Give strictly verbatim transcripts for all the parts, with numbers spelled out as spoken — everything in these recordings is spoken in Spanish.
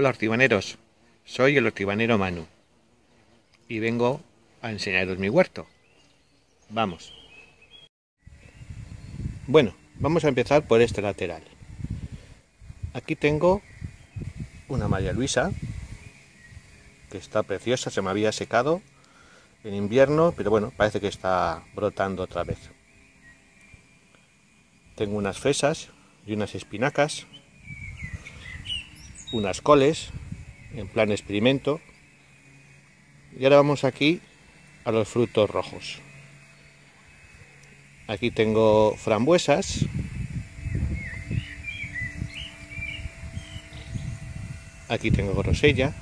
Hola hortibaneros, soy el hortibanero Manu y vengo a enseñaros mi huerto. Vamos. Bueno, vamos a empezar por este lateral. Aquí tengo una María Luisa que está preciosa, se me había secado en invierno, pero bueno, parece que está brotando otra vez. Tengo unas fresas y unas espinacas, unas coles en plan experimento. Y ahora vamos aquí a los frutos rojos. Aquí tengo frambuesas, aquí tengo grosella,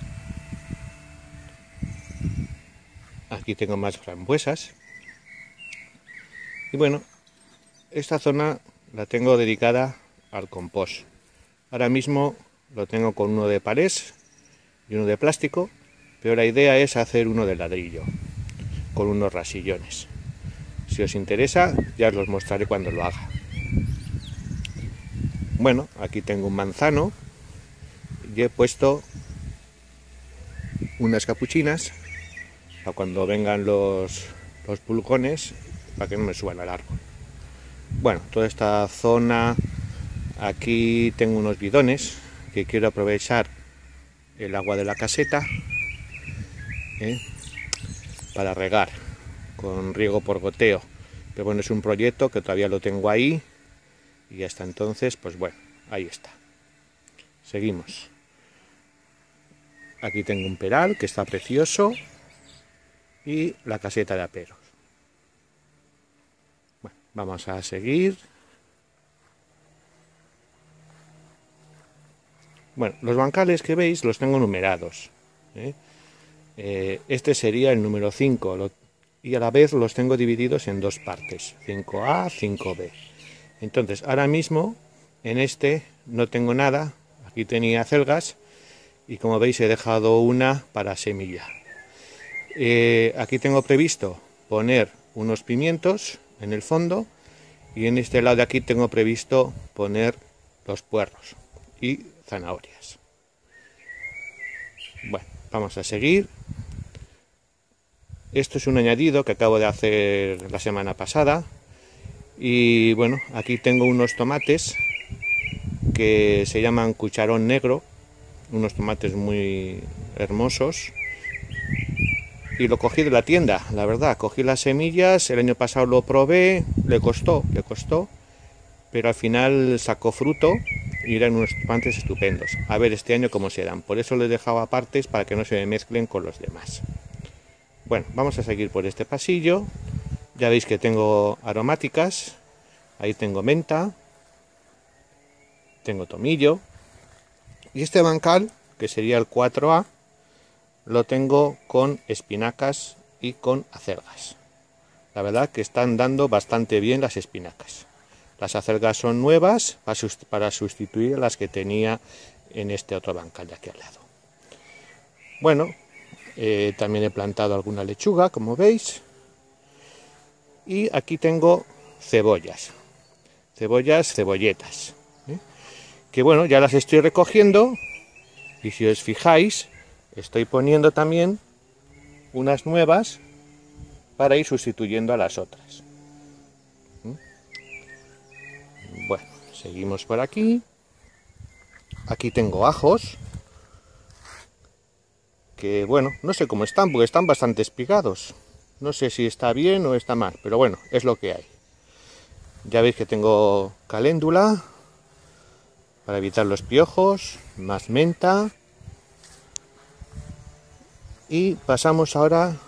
aquí tengo más frambuesas. Y bueno, esta zona la tengo dedicada al compost. Ahora mismo lo tengo con uno de palés y uno de plástico, pero la idea es hacer uno de ladrillo con unos rasillones. Si os interesa, ya os los mostraré cuando lo haga. Bueno, aquí tengo un manzano y he puesto unas capuchinas para cuando vengan los, los pulgones, para que no me suban al árbol. Bueno, toda esta zona, aquí tengo unos bidones que quiero aprovechar el agua de la caseta ¿eh? para regar con riego por goteo, pero bueno, es un proyecto que todavía lo tengo ahí y hasta entonces, pues bueno, ahí está. Seguimos. Aquí tengo un peral que está precioso y la caseta de aperos. Bueno, vamos a seguir. Bueno, los bancales que veis los tengo numerados, ¿eh? Eh, este sería el número cinco, lo y a la vez los tengo divididos en dos partes, cinco A, cinco B. Entonces, ahora mismo, en este no tengo nada, aquí tenía acelgas, y como veis he dejado una para semilla. Eh, aquí tengo previsto poner unos pimientos en el fondo, y en este lado de aquí tengo previsto poner los puerros y zanahorias. Bueno, vamos a seguir. Esto es un añadido que acabo de hacer la semana pasada. Y bueno, aquí tengo unos tomates que se llaman cucharón negro. Unos tomates muy hermosos. Y lo cogí de la tienda, la verdad. Cogí las semillas, el año pasado lo probé, le costó, le costó. Pero al final sacó fruto y eran unos tomates estupendos. A ver este año cómo se dan. Por eso les dejaba apartes para que no se me mezclen con los demás. Bueno, vamos a seguir por este pasillo. Ya veis que tengo aromáticas. Ahí tengo menta. Tengo tomillo. Y este bancal, que sería el cuatro A, lo tengo con espinacas y con acelgas. La verdad que están dando bastante bien las espinacas. Las acelgas son nuevas para sustituir a las que tenía en este otro bancal de aquí al lado. Bueno. Eh, también he plantado alguna lechuga, como veis. Y aquí tengo cebollas. Cebollas, cebolletas. ¿eh? Que bueno, ya las estoy recogiendo. Y si os fijáis, estoy poniendo también unas nuevas para ir sustituyendo a las otras. ¿eh? Bueno, seguimos por aquí. Aquí tengo ajos. Que bueno, no sé cómo están, porque están bastante espigados. No sé si está bien o está mal, pero bueno, es lo que hay. Ya veis que tengo caléndula, para evitar los piojos, más menta. Y pasamos ahora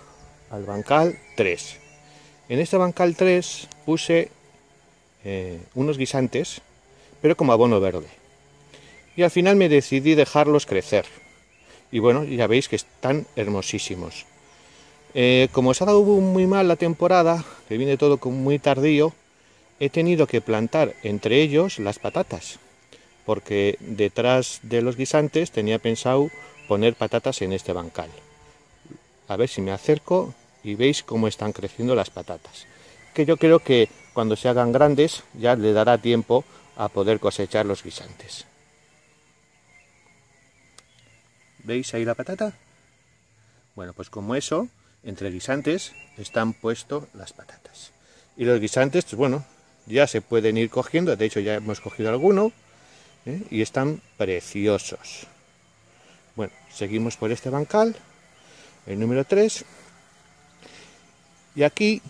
al bancal tres. En este bancal tres puse eh, unos guisantes, pero como abono verde. Y al final me decidí dejarlos crecer. Y bueno, ya veis que están hermosísimos. Eh, como os ha dado muy mal la temporada, que viene todo muy tardío, he tenido que plantar entre ellos las patatas, porque detrás de los guisantes tenía pensado poner patatas en este bancal. A ver si me acerco y veis cómo están creciendo las patatas. Que yo creo que cuando se hagan grandes ya le dará tiempo a poder cosechar los guisantes. ¿Veis ahí la patata? Bueno, pues como eso, entre guisantes están puestos las patatas. Y los guisantes, pues bueno, ya se pueden ir cogiendo, de hecho ya hemos cogido alguno, ¿eh? Y están preciosos. Bueno, seguimos por este bancal, el número tres. Y aquí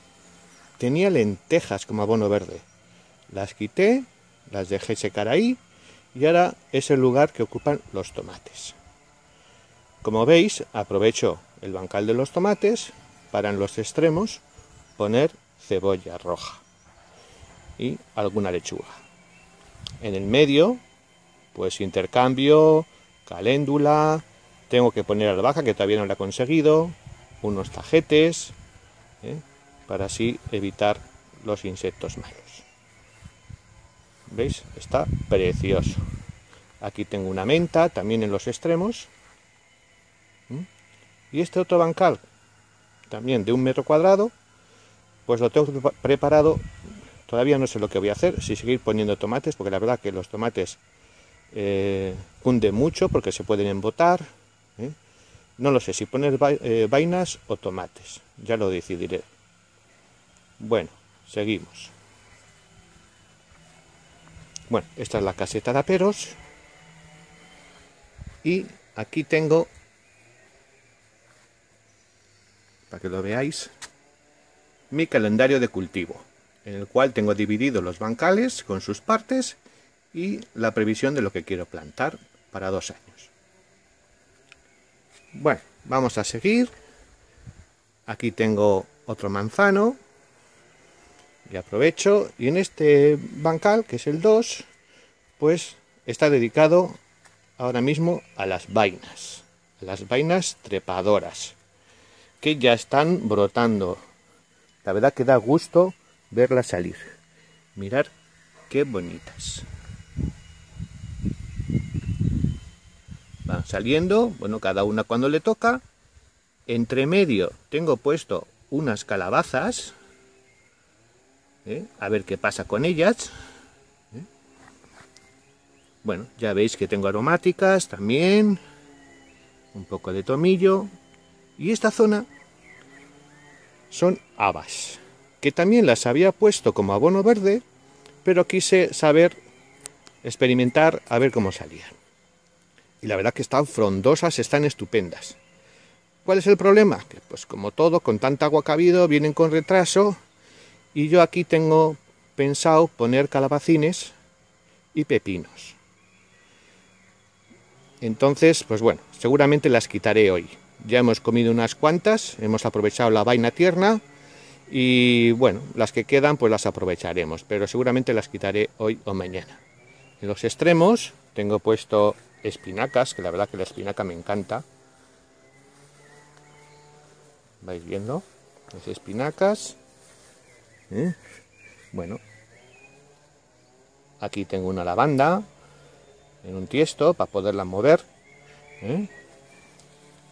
tenía lentejas como abono verde. Las quité, las dejé secar ahí, y ahora es el lugar que ocupan los tomates. Como veis, aprovecho el bancal de los tomates para en los extremos poner cebolla roja y alguna lechuga. En el medio, pues intercambio, caléndula, tengo que poner albahaca que todavía no la he conseguido, unos tajetes, ¿eh? Para así evitar los insectos malos. ¿Veis? Está precioso. Aquí tengo una menta también en los extremos. ¿Mm? Y este otro bancal, también de un metro cuadrado, pues lo tengo preparado. Todavía no sé lo que voy a hacer, si seguir poniendo tomates, porque la verdad que los tomates eh, cunden mucho porque se pueden embotar. ¿eh? No lo sé, si poner va eh, vainas o tomates, ya lo decidiré. Bueno, seguimos. Bueno, esta es la caseta de aperos. Y aquí tengo, para que lo veáis, mi calendario de cultivo, en el cual tengo dividido los bancales con sus partes y la previsión de lo que quiero plantar para dos años. Bueno, vamos a seguir. Aquí tengo otro manzano. Y aprovecho, y en este bancal, que es el dos, pues está dedicado ahora mismo a las vainas, a las vainas trepadoras, que ya están brotando. La verdad que da gusto verlas salir. Mirad qué bonitas. Van saliendo, bueno, cada una cuando le toca. Entre medio tengo puesto unas calabazas. ¿Eh? A ver qué pasa con ellas. ¿Eh? Bueno, ya veis que tengo aromáticas también, un poco de tomillo, y esta zona son habas, que también las había puesto como abono verde, pero quise saber, experimentar, a ver cómo salían. Y la verdad que están frondosas, están estupendas. ¿Cuál es el problema? Que pues como todo, con tanta agua que ha habido, vienen con retraso. Y yo aquí tengo pensado poner calabacines y pepinos. Entonces, pues bueno, seguramente las quitaré hoy. Ya hemos comido unas cuantas, hemos aprovechado la vaina tierna y bueno, las que quedan pues las aprovecharemos, pero seguramente las quitaré hoy o mañana. En los extremos tengo puesto espinacas, que la verdad que la espinaca me encanta. ¿Vais viendo? Las espinacas. ¿Eh? Bueno, aquí tengo una lavanda en un tiesto para poderla mover. ¿Eh?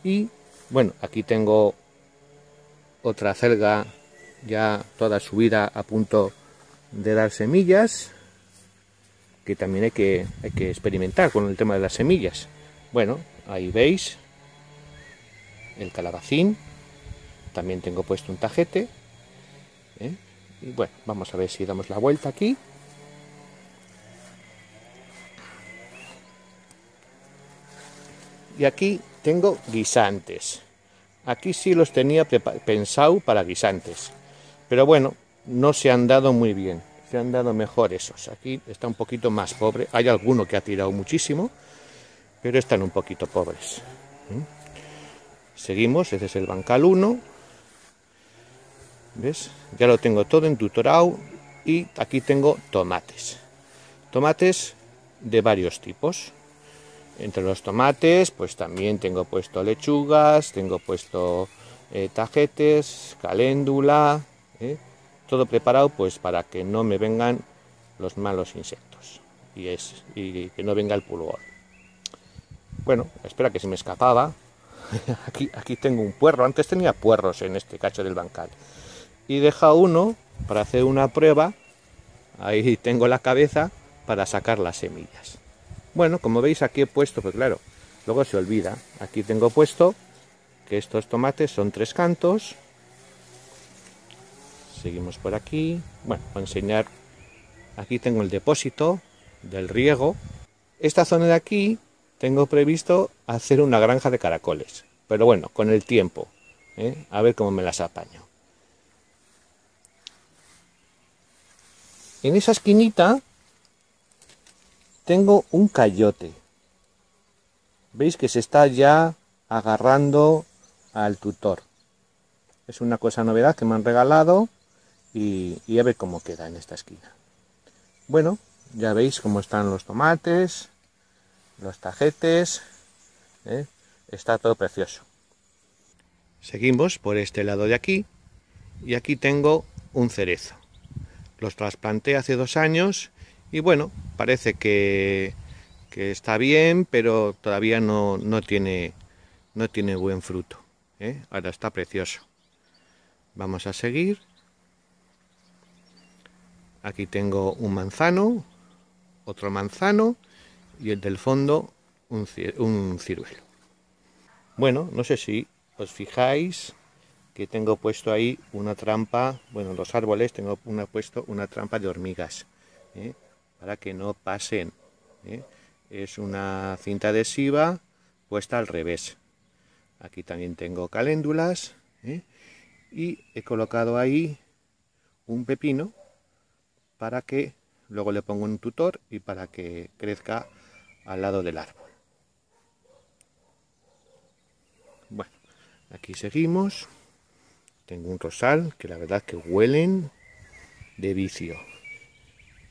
Y bueno, aquí tengo otra acelga ya toda subida a punto de dar semillas, que también hay que, hay que experimentar con el tema de las semillas. Bueno, ahí veis el calabacín, también tengo puesto un tajete. ¿Eh? Y bueno, vamos a ver si damos la vuelta aquí. Y aquí tengo guisantes. Aquí sí los tenía pensado para guisantes. Pero bueno, no se han dado muy bien. Se han dado mejor esos. Aquí está un poquito más pobre. Hay alguno que ha tirado muchísimo, pero están un poquito pobres. ¿Mm? Seguimos. Ese es el bancal uno. ¿Ves? Ya lo tengo todo entutorado y aquí tengo tomates. Tomates de varios tipos. Entre los tomates, pues también tengo puesto lechugas, tengo puesto eh, tajetes, caléndula, ¿eh? Todo preparado pues para que no me vengan los malos insectos y, es, y que no venga el pulgón. Bueno, espera que se me escapaba. Aquí, aquí tengo un puerro. Antes tenía puerros en este cacho del bancal. Y deja uno para hacer una prueba. Ahí tengo la cabeza para sacar las semillas. Bueno, como veis aquí he puesto, pues claro, luego se olvida. Aquí tengo puesto que estos tomates son tres cantos. Seguimos por aquí. Bueno, voy a enseñar. Aquí tengo el depósito del riego. Esta zona de aquí tengo previsto hacer una granja de caracoles. Pero bueno, con el tiempo. ¿eh? A ver cómo me las apaño. En esa esquinita tengo un cayote. Veis que se está ya agarrando al tutor. Es una cosa novedad que me han regalado y, y a ver cómo queda en esta esquina. Bueno, ya veis cómo están los tomates, los tajetes, ¿eh? Está todo precioso. Seguimos por este lado de aquí y aquí tengo un cerezo. Los trasplanté hace dos años y bueno, parece que, que está bien, pero todavía no, no, tiene, no tiene buen fruto. ¿eh? Ahora está precioso. Vamos a seguir. Aquí tengo un manzano, otro manzano y el del fondo un, un ciruelo. Bueno, no sé si os fijáis que tengo puesto ahí una trampa, bueno, los árboles tengo una, puesto una trampa de hormigas, ¿eh? para que no pasen, ¿eh? es una cinta adhesiva puesta al revés. Aquí también tengo caléndulas, ¿eh? y he colocado ahí un pepino para que, luego le pongo un tutor y para que crezca al lado del árbol. Bueno, aquí seguimos. Tengo un rosal que la verdad que huelen de vicio.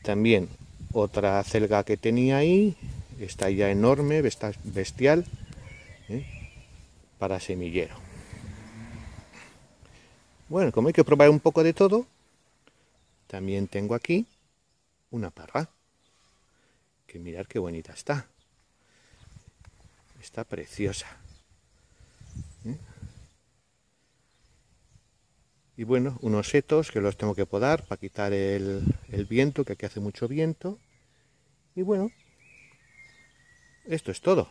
También otra celga que tenía ahí, está ya enorme, bestial, ¿eh? para semillero. Bueno, como hay que probar un poco de todo, también tengo aquí una parra, que mirad qué bonita está. Está preciosa. ¿Eh? Y bueno, unos setos que los tengo que podar para quitar el, el viento, que aquí hace mucho viento. Y bueno, esto es todo.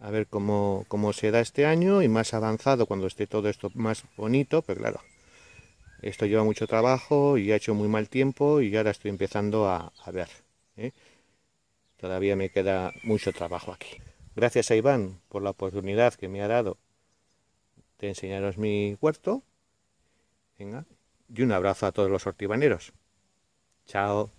A ver cómo, cómo se da este año y más avanzado cuando esté todo esto más bonito. Pero claro, esto lleva mucho trabajo y ha hecho muy mal tiempo y ahora estoy empezando a, a ver. ¿eh? Todavía me queda mucho trabajo aquí. Gracias a Iván por la oportunidad que me ha dado de enseñaros mi huerto. Venga, y un abrazo a todos los hortibaneros. Chao.